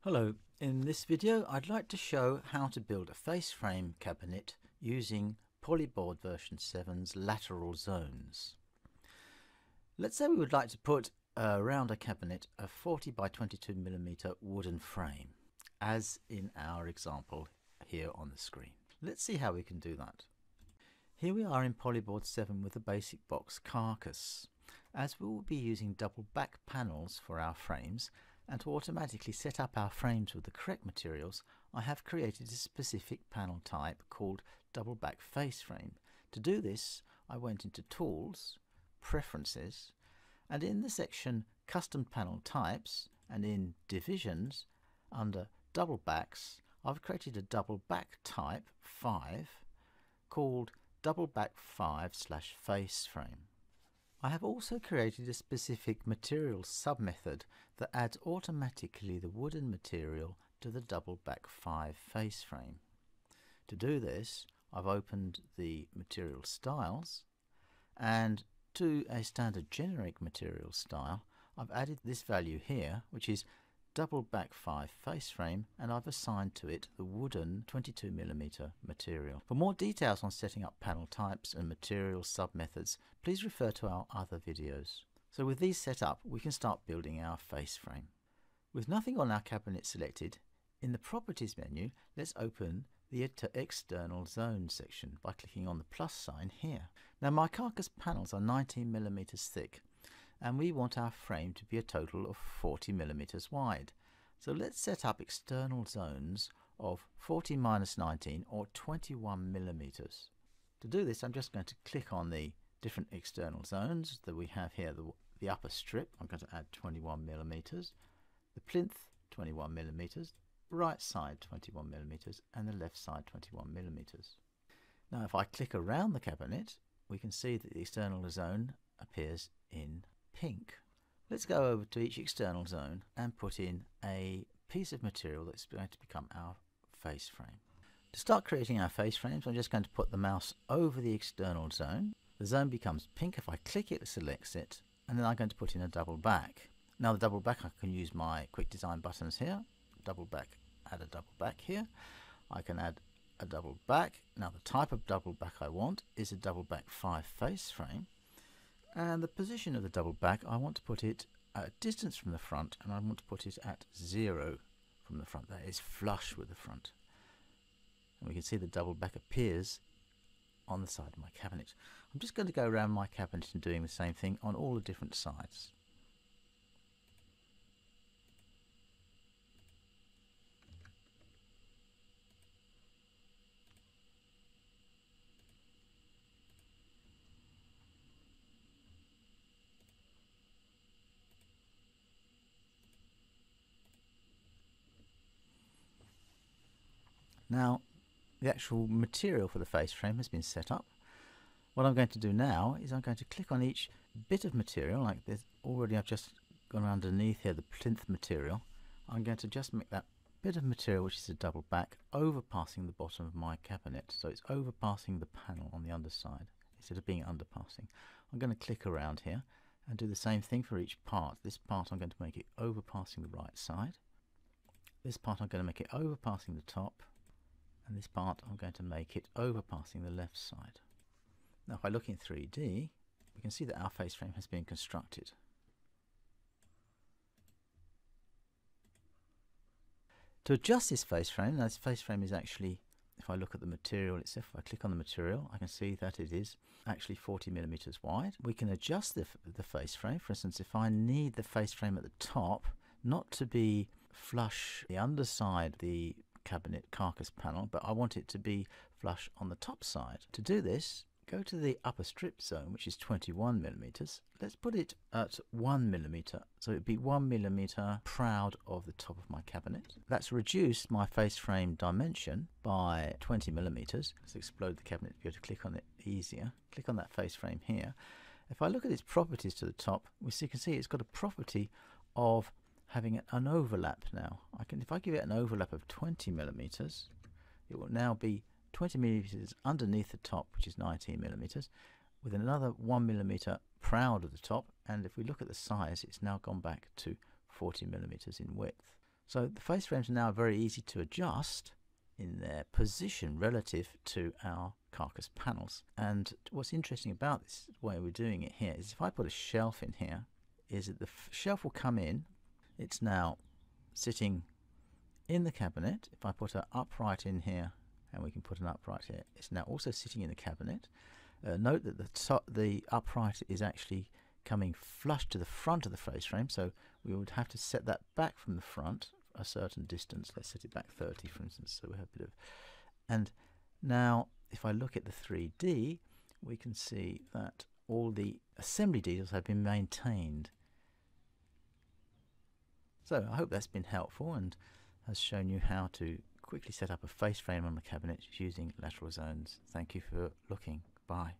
Hello, in this video I'd like to show how to build a face frame cabinet using Polyboard version 7's lateral zones. Let's say we would like to put around a cabinet a 40 by 22 millimeter wooden frame, as in our example here on the screen. Let's see how we can do that. Here we are in Polyboard 7 with a basic box carcass. As we will be using double back panels for our frames, and to automatically set up our frames with the correct materials, I have created a specific panel type called double back face frame. To do this, I went into Tools, Preferences, and in the section Custom Panel Types, and in Divisions, under Double Backs, I've created a double back type 5 called double back 5/face frame. I have also created a specific material sub-method that adds automatically the wooden material to the double back 5 face frame. To do this, I've opened the material styles, and to a standard generic material style I've added this value here, which is double back 5 face frame, and I've assigned to it the wooden 22mm material. For more details on setting up panel types and material sub-methods, please refer to our other videos. So with these set up, we can start building our face frame. With nothing on our cabinet selected, in the Properties menu, let's open the External Zone section by clicking on the plus sign here. Now my carcass panels are 19mm thick, and we want our frame to be a total of 40mm wide. So let's set up external zones of 40 - 19, or 21mm. To do this, I'm just going to click on the different external zones that we have here. The upper strip, I'm going to add 21mm, the plinth 21mm, right side 21mm, and the left side 21mm. Now if I click around the cabinet, we can see that the external zone appears in pink. Let's go over to each external zone and put in a piece of material that's going to become our face frame. To start creating our face frames, I'm just going to put the mouse over the external zone. The zone becomes pink. If I click it, it selects it, and then I'm going to put in a double back. Now the double back, I can use my quick design buttons here. Double back, add a double back here. I can add a double back. Now the type of double back I want is a double back 5 face frame. And the position of the double back, I want to put it at a distance from the front, and I want to put it at 0 from the front. That is flush with the front. And we can see the double back appears on the side of my cabinet. I'm just going to go around my cabinet and doing the same thing on all the different sides. Now the actual material for the face frame has been set up. What I'm going to do now is I'm going to click on each bit of material like this. Already I've just gone underneath here the plinth material. I'm going to just make that bit of material, which is a double back, overpassing the bottom of my cabinet. So it's overpassing the panel on the underside instead of being underpassing. I'm going to click around here and do the same thing for each part. This part I'm going to make it overpassing the right side. This part I'm going to make it overpassing the top. And this part I'm going to make it overpassing the left side. Now if I look in 3D, we can see that our face frame has been constructed. To adjust this face frame, now this face frame is actually, if I look at the material itself, if I click on the material, I can see that it is actually 40mm wide. We can adjust the face frame. For instance, if I need the face frame at the top not to be flush the underside, the cabinet carcass panel, but I want it to be flush on the top side. To do this, go to the upper strip zone, which is 21mm. Let's put it at 1mm, so it'd be 1mm proud of the top of my cabinet. That's reduced my face frame dimension by 20mm. Let's explode the cabinet to be able to click on it easier. Click on that face frame here. If I look at its properties to the top, we can see it's got a property of having an overlap now. If I give it an overlap of 20mm, it will now be 20 millimeters underneath the top, which is 19 millimeters, with another 1 millimeter proud of the top, and if we look at the size, it's now gone back to 40 millimeters in width. So the face frames are now very easy to adjust in their position relative to our carcass panels. And what's interesting about this way we're doing it here is if I put a shelf in here, is that the shelf will come in. It's now sitting in the cabinet. If I put an upright in here, and we can put an upright here, it's now also sitting in the cabinet. Note that the upright is actually coming flush to the front of the face frame, so we would have to set that back from the front a certain distance. Let's set it back 30, for instance, so we have a bit of... And now, if I look at the 3D, we can see that all the assembly details have been maintained. So I hope that's been helpful and has shown you how to quickly set up a face frame on the cabinet using lateral zones. Thank you for looking. Bye.